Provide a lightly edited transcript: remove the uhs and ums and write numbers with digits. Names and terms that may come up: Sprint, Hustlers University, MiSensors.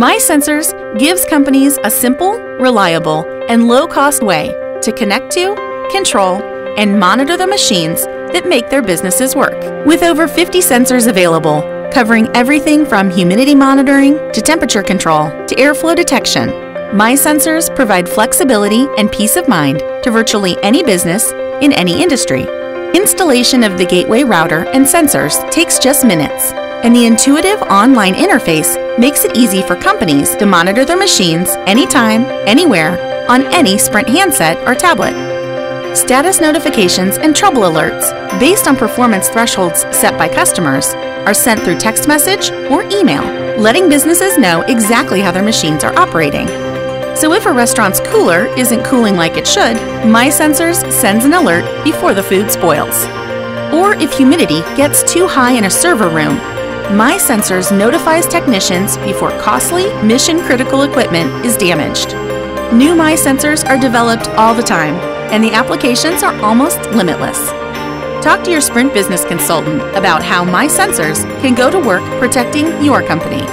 MiSensors gives companies a simple, reliable, and low-cost way to connect to, control, and monitor the machines that make their businesses work. With over 50 sensors available, covering everything from humidity monitoring to temperature control to airflow detection, MiSensors provide flexibility and peace of mind to virtually any business in any industry. Installation of the gateway router and sensors takes just minutes, and the intuitive online interface makes it easy for companies to monitor their machines anytime, anywhere, on any Sprint handset or tablet. Status notifications and trouble alerts based on performance thresholds set by customers are sent through text message or email, letting businesses know exactly how their machines are operating. So if a restaurant's cooler isn't cooling like it should, MiSensors sends an alert before the food spoils. Or if humidity gets too high in a server room, MiSensors notifies technicians before costly, mission-critical equipment is damaged. New MiSensors are developed all the time, and the applications are almost limitless. Talk to your Sprint business consultant about how MiSensors can go to work protecting your company.